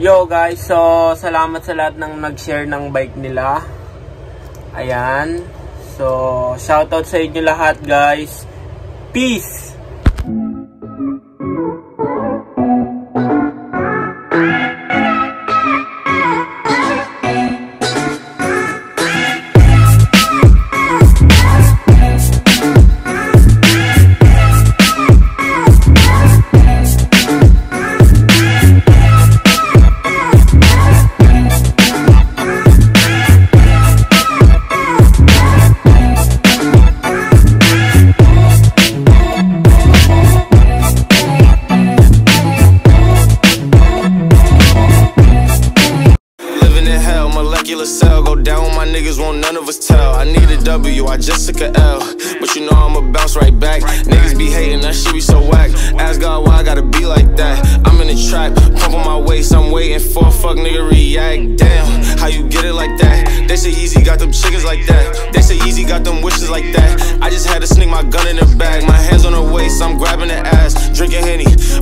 Yo guys, so salamat sa lahat ng nag-share ng bike nila. Ayan. So shoutout sa inyo lahat guys. Peace! Cell go down, my niggas won't none of us tell. I need a W, I just took a L, but you know I'ma bounce right back. Niggas be hating, that shit be so whack. Ask God why I gotta be like that. I'm in the trap, pumping my waist, I'm waiting for a fuck nigga react. Damn, how you get it like that? They say Yeezy got them chickens like that. They say Yeezy got them wishes like that. I just had to sneak my gun in her bag. My hands on her waist, I'm grabbing her ass, drinking Henny.